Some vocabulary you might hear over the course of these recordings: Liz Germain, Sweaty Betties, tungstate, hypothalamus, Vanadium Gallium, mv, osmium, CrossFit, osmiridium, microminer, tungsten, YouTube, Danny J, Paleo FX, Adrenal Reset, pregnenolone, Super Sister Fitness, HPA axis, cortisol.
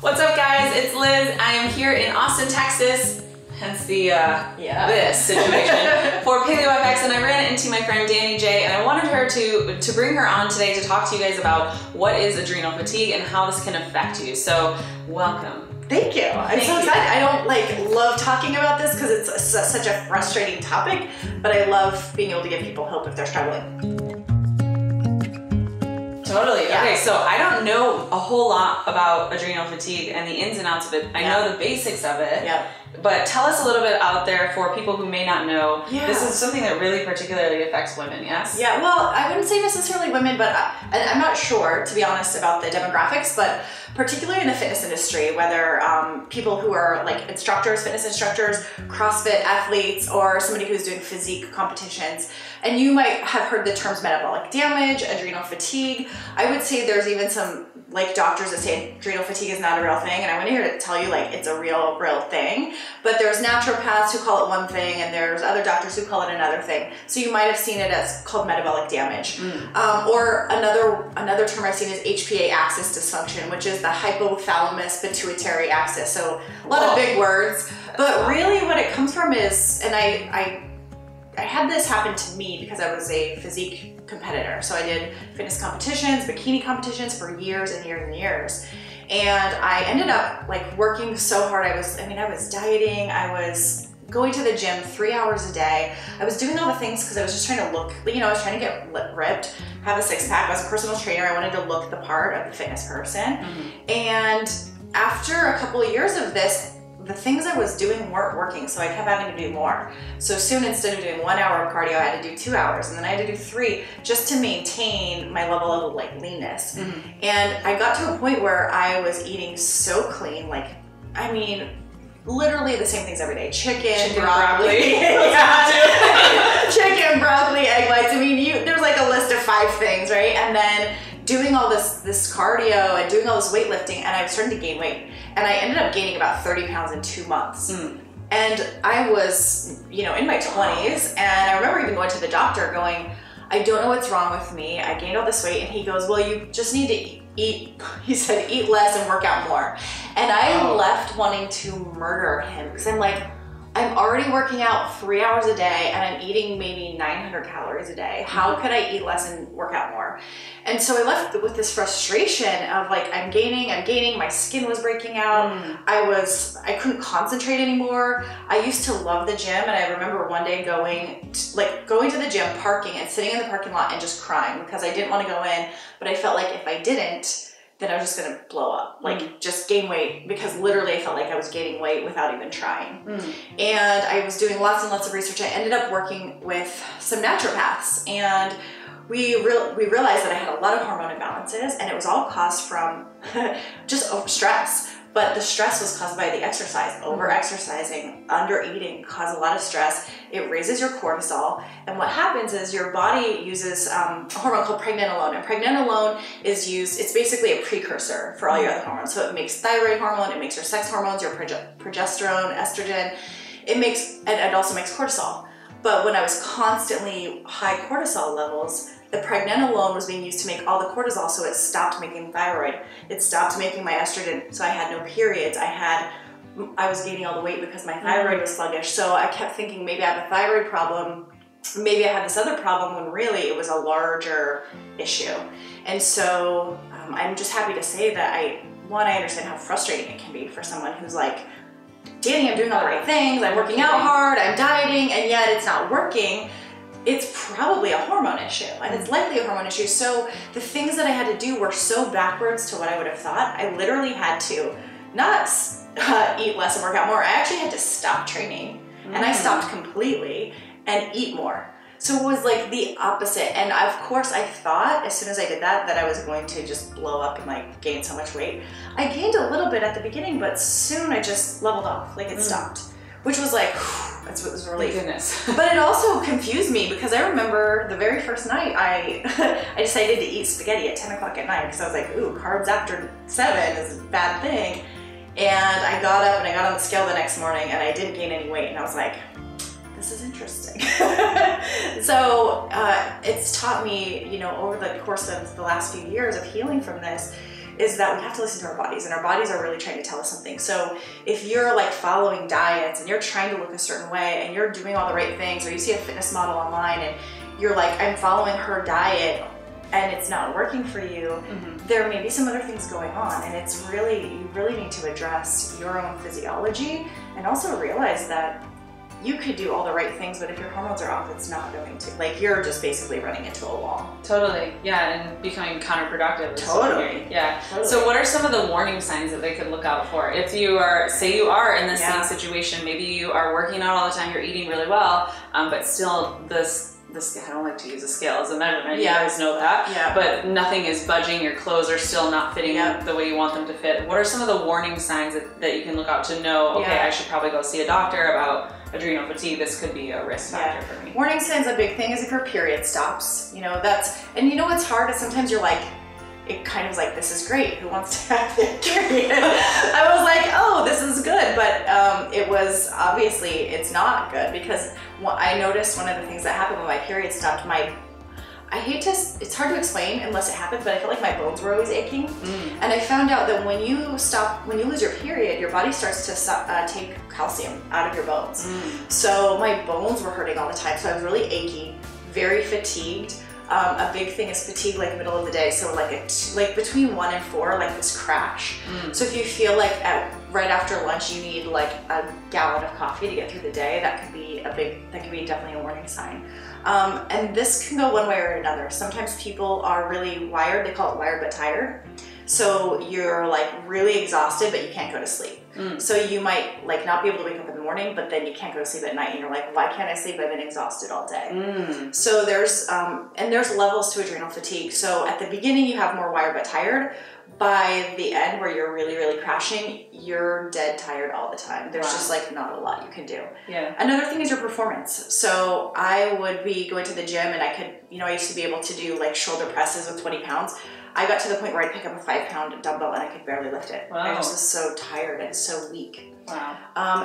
What's up, guys? It's Liz. I am here in Austin, Texas, hence the this situation, for Paleo FX, and I ran into my friend Danny J, and I wanted her to bring her on today to talk to you guys about what is adrenal fatigue and how this can affect you. So welcome. Thank you. I'm so excited. I don't love talking about this because it's such a frustrating topic, but I love being able to give people hope if they're struggling. Totally. Yeah. Okay, so I don't know a whole lot about adrenal fatigue and the ins and outs of it. I know the basics of it, but tell us a little bit out there for people who may not know. This is something that really particularly affects women, yes? Yeah, well, I wouldn't say necessarily women, but I'm not sure, to be honest, about the demographics, but particularly in the fitness industry, whether people who are like instructors, fitness instructors, CrossFit athletes, or somebody who's doing physique competitions. And you might have heard the terms metabolic damage, adrenal fatigue. I would say there's even some doctors that say adrenal fatigue is not a real thing, and I'm here to tell you it's a real thing. But there's naturopaths who call it one thing, and there's other doctors who call it another thing. So you might have seen it as called metabolic damage, or another term I've seen is HPA axis dysfunction, which is the hypothalamus pituitary axis. So a lot of big words, but really what it comes from is, and I had this happen to me because I was a physique competitor. So I did fitness competitions, bikini competitions for years and years and years. And I ended up working so hard. I was dieting. I was going to the gym 3 hours a day. I was doing all the things because I was just trying to look, I was trying to get ripped, have a six pack. I was a personal trainer. I wanted to look the part of the fitness person. And after a couple of years of this, the things I was doing weren't working, so I kept having to do more. So soon, instead of doing 1 hour of cardio, I had to do 2 hours, and then I had to do 3 just to maintain my level of leanness. And I got to a point where I was eating so clean, I mean, literally the same things every day. Chicken broccoli. Chicken, broccoli, egg whites. I mean, there's a list of 5 things, right? And then doing all this cardio and doing all this weightlifting, and I was starting to gain weight. And I ended up gaining about 30 pounds in 2 months. And I was, in my 20s, and I remember even going to the doctor going, I don't know what's wrong with me. I gained all this weight. And he goes, well, you just need to eat. He said, eat less and work out more. And I left wanting to murder him because I'm I'm already working out 3 hours a day and I'm eating maybe 900 calories a day. How could I eat less and work out more? And so I left with this frustration of I'm gaining, my skin was breaking out. I couldn't concentrate anymore. I used to love the gym, and I remember one day going to the gym, parking and sitting in the parking lot and just crying because I didn't want to go in, but I felt like if I didn't, then I was just gonna blow up, just gain weight, because literally I felt like I was gaining weight without even trying. And I was doing lots and lots of research. I ended up working with some naturopaths, and we realized that I had a lot of hormone imbalances, and it was all caused from just stress. But the stress was caused by the exercise. Over-exercising, under-eating cause a lot of stress. It raises your cortisol. And what happens is your body uses a hormone called pregnenolone. And pregnenolone is used, it's basically a precursor for all your other hormones. So it makes thyroid hormone, it makes your sex hormones, your progesterone, estrogen. It also makes cortisol. But when I was constantly high cortisol levels, the pregnenolone was being used to make all the cortisol, so it stopped making thyroid. It stopped making my estrogen, so I had no periods. I was gaining all the weight because my thyroid was sluggish, so I kept thinking maybe I have a thyroid problem, maybe I have this other problem, when really it was a larger issue. And so I'm just happy to say that I understand how frustrating it can be for someone who's Danny, I'm doing all the right things, I'm working out hard, I'm dieting, and yet it's not working. It's probably a hormone issue, and it's likely a hormone issue. So the things that I had to do were so backwards to what I would have thought. I literally had to not eat less and work out more. I actually had to stop training, and I stopped completely and eat more. So it was the opposite. And of course I thought as soon as I did that I was going to just blow up and gain so much weight. I gained a little bit at the beginning, but soon I just leveled off, it stopped, which was that's what was relief. Goodness. But it also confused me because I remember the very first night I decided to eat spaghetti at 10 o'clock at night because I was ooh, carbs after 7 is a bad thing. And I got up and I got on the scale the next morning and I didn't gain any weight, and I was this is interesting. So it's taught me, over the course of the last few years of healing from this, is that we have to listen to our bodies, and our bodies are really trying to tell us something. So if you're like following diets and you're trying to look a certain way and you're doing all the right things, or you see a fitness model online and you're like, I'm following her diet and it's not working for you, mm-hmm. there may be some other things going on, and it's really, you really need to address your own physiology and also realize that you could do all the right things, but if your hormones are off, it's not going to. Like, you're just basically running into a wall. Totally, yeah, and becoming counterproductive. Totally. Yeah. Totally. So what are some of the warning signs that they could look out for? If you are, say you are in the yeah. same situation, maybe you are working out all the time, you're eating really well, but still this, I don't like to use a scale as a measurement, yeah. you guys know that, yeah. but nothing is budging, your clothes are still not fitting yeah. the way you want them to fit. What are some of the warning signs that you can look out to know, okay, yeah. I should probably go see a doctor about adrenal fatigue, this could be a risk factor yeah. for me. Warning signs, a big thing is if your period stops, you know, that's, and you know what's hard is sometimes you're like, it kind of like, this is great, who wants to have their period? I was like, oh, this is good, but it was, obviously, it's not good, because I noticed one of the things that happened when my period stopped, I hate to, it's hard to explain unless it happens, but I felt like my bones were always aching, and I found out that when you stop, when you lose your period, your body starts to take calcium out of your bones. So my bones were hurting all the time, so I was really achy, very fatigued. A big thing is fatigue, like middle of the day, so like between 1 and 4, like this crash. So if you feel like right after lunch you need like a gallon of coffee to get through the day, that could be a big, that could be definitely a warning sign. And this can go one way or another. Sometimes people are really wired, they call it wired but tired. So you're like really exhausted, but you can't go to sleep. So you might like not be able to wake up in the morning, but then you can't go to sleep at night, and you're like, why can't I sleep? I've been exhausted all day. So there's, and there's levels to adrenal fatigue. So at the beginning you have more wired but tired. By the end where you're really, really crashing, you're dead tired all the time. There's wow. just like not a lot you can do. Yeah. Another thing is your performance. So I would be going to the gym and I could, you know, I used to be able to do like shoulder presses with 20 pounds. I got to the point where I'd pick up a 5-pound dumbbell and I could barely lift it. Wow. I just was so tired and so weak. Wow.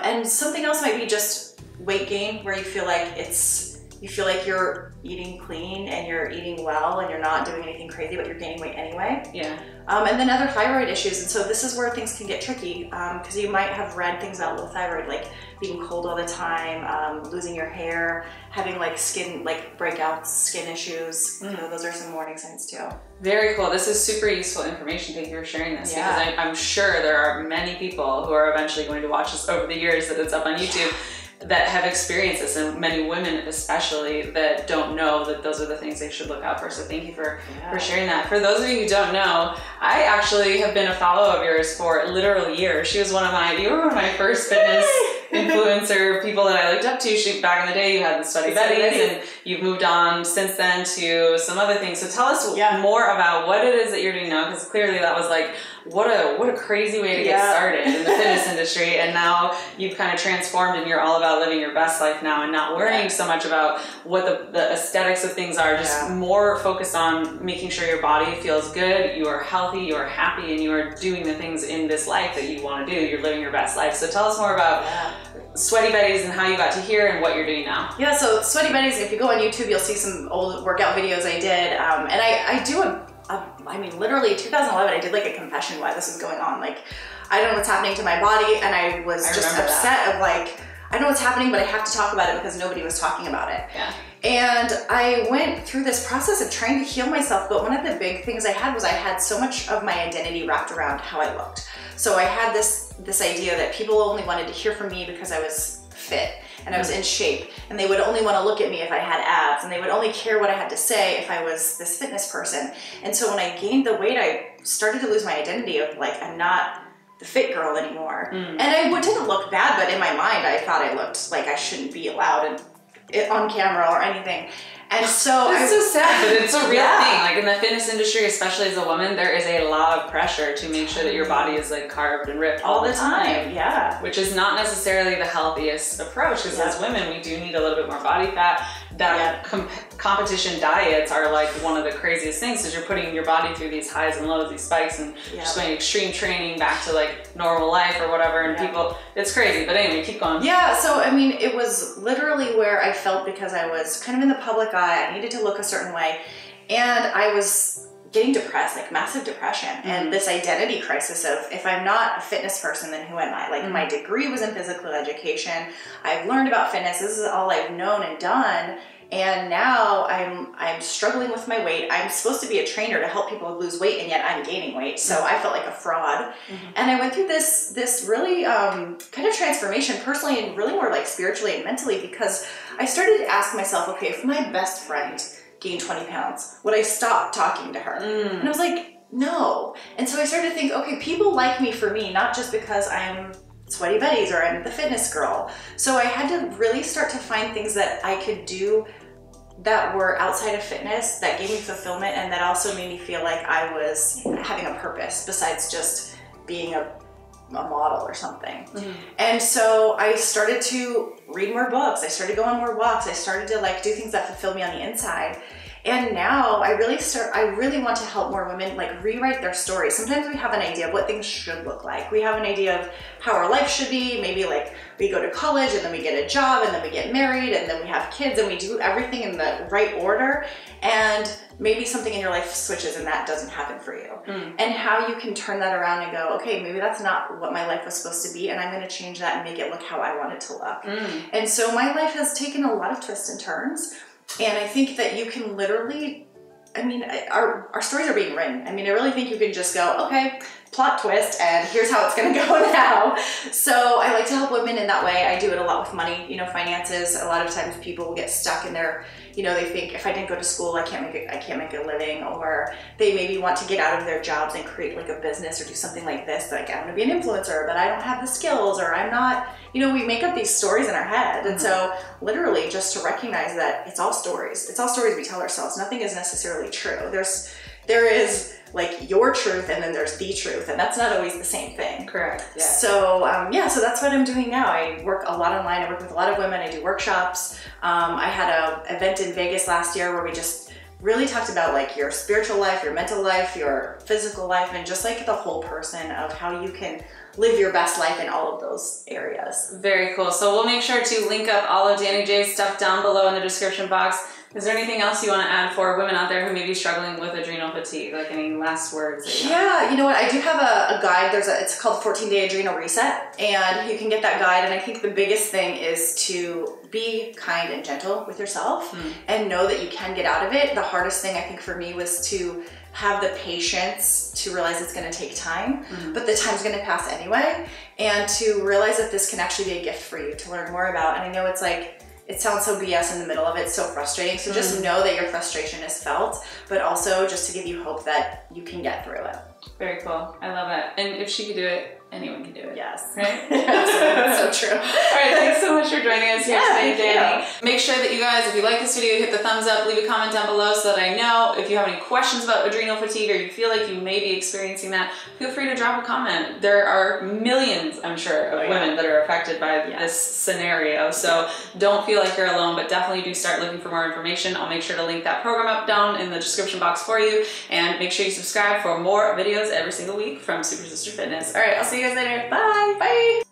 And something else might be just weight gain, where you feel like you feel like you're eating clean and you're eating well and you're not doing anything crazy, but you're gaining weight anyway. Yeah. And then other thyroid issues. And so this is where things can get tricky, because you might have read things about low thyroid, like being cold all the time, losing your hair, having like skin, like breakouts, skin issues. Mm. You know, those are some warning signs too. Very cool. This is super useful information. Thank you for sharing this, yeah. because I'm sure there are many people who are eventually going to watch this over the years that it's up on YouTube. Yeah. that have experienced this, and many women especially that don't know that those are the things they should look out for. So thank you for sharing that. For those of you who don't know, I actually have been a follower of yours for literal years. She was you were one of my first fitness influencer people that I looked up to. Back in the day you had the Sweaty Betties, and you've moved on since then to some other things. So tell us yeah. more about what it is that you're doing now, because clearly that was like, what a crazy way to get yeah. started in the fitness industry, and now you've kind of transformed and you're all about living your best life now and not worrying yeah. so much about what the aesthetics of things are, just yeah. more focused on making sure your body feels good, you are healthy, you are happy, and you are doing the things in this life that you want to do. You're living your best life. So tell us more about yeah. Sweaty Betties and how you got to here and what you're doing now. Yeah, so Sweaty Betties, if you go on YouTube, you'll see some old workout videos I did. And I do I mean, literally 2011, I did like a confession why this was going on. Like, I don't know what's happening to my body, and I was just upset of like, I know what's happening, but I have to talk about it because nobody was talking about it. Yeah. And I went through this process of trying to heal myself, but one of the big things I had was I had so much of my identity wrapped around how I looked. So I had this idea that people only wanted to hear from me because I was fit and I was in shape, and they would only want to look at me if I had abs, and they would only care what I had to say if I was this fitness person. And so when I gained the weight, I started to lose my identity of like, I'm not the fit girl anymore. And I didn't look bad, but in my mind I thought I looked like I shouldn't be allowed on camera or anything. And so it's so sad, but it's a real yeah. thing. Like in the fitness industry, especially as a woman, there is a lot of pressure to make sure that your body is like carved and ripped all the time. Yeah. Which is not necessarily the healthiest approach, because yeah. as women, we do need a little bit more body fat. That yeah. competition diets are like one of the craziest things, because you're putting your body through these highs and lows, these spikes, and yeah. just going extreme training back to like normal life or whatever, and yeah. people, it's crazy. But anyway, keep going. Yeah, so I mean, it was literally where I felt, because I was kind of in the public eye, I needed to look a certain way, and I was getting depressed, like massive depression, and this identity crisis of, if I'm not a fitness person, then who am I? Like my degree was in physical education. I've learned about fitness. This is all I've known and done. And now I'm struggling with my weight. I'm supposed to be a trainer to help people lose weight, and yet I'm gaining weight. So I felt like a fraud. And I went through this really kind of transformation personally, and really more like spiritually and mentally, because I started to ask myself, okay, if my best friend gained 20 pounds, would I stop talking to her? And I was like, no. And so I started to think, okay, people like me for me, not just because I'm Sweaty Betties or I'm the fitness girl. So I had to really start to find things that I could do that were outside of fitness, that gave me fulfillment, and that also made me feel like I was having a purpose besides just being a model or something. And so I started to read more books. I started to go on more walks. I started to like do things that fulfilled me on the inside. And now I really want to help more women like rewrite their stories. Sometimes we have an idea of what things should look like. We have an idea of how our life should be. Maybe like we go to college and then we get a job and then we get married and then we have kids and we do everything in the right order. And maybe something in your life switches and that doesn't happen for you. And how you can turn that around and go, okay, maybe that's not what my life was supposed to be, and I'm going to change that and make it look how I want it to look. And so my life has taken a lot of twists and turns. And I think that you can literally, I mean, our stories are being written. I mean, I really think you can just go, okay, plot twist, and here's how it's going to go now. So I like to help women in that way. I do it a lot with money, you know, finances. A lot of times people will get stuck in their, you know, they think, if I didn't go to school, I can't make a living, or they maybe want to get out of their jobs and create like a business or do something like this. Like, I'm going to be an influencer, but I don't have the skills, or I'm not, you know, we make up these stories in our head. And so literally just to recognize that it's all stories. It's all stories we tell ourselves. Nothing is necessarily true. There is like your truth, and then there's the truth, and that's not always the same thing. Correct. Yeah. So so that's what I'm doing now. I work a lot online. I work with a lot of women. I do workshops. I had an event in Vegas last year where we just really talked about like your spiritual life, your mental life, your physical life, and just like the whole person of how you can live your best life in all of those areas. Very cool. So we'll make sure to link up all of Danny J's stuff down below in the description box. Is there anything else you want to add for women out there who may be struggling with adrenal fatigue? Like any last words? Yeah, you know what? I do have a guide. It's called 14-Day Adrenal Reset, and you can get that guide. And I think the biggest thing is to be kind and gentle with yourself and know that you can get out of it. The hardest thing I think for me was to have the patience to realize it's going to take time, but the time's going to pass anyway, and to realize that this can actually be a gift for you to learn more about. And I know it's like, it sounds so BS in the middle of it, so frustrating. So just know that your frustration is felt, but also just to give you hope that you can get through it. Very cool. I love it. And if she could do it, anyone can do it. Yes. Right? That's so true. All right. Thanks so much for joining us here today, Danny. Make sure that you guys, if you like this video, hit the thumbs up, leave a comment down below so that I know. If you have any questions about adrenal fatigue, or you feel like you may be experiencing that, feel free to drop a comment. There are millions, I'm sure, of women that are affected by this scenario. So don't feel like you're alone, but definitely do start looking for more information. I'll make sure to link that program up down in the description box for you. And make sure you subscribe for more videos every single week from Super Sister Fitness. All right. I'll see you guys later. Bye. Bye.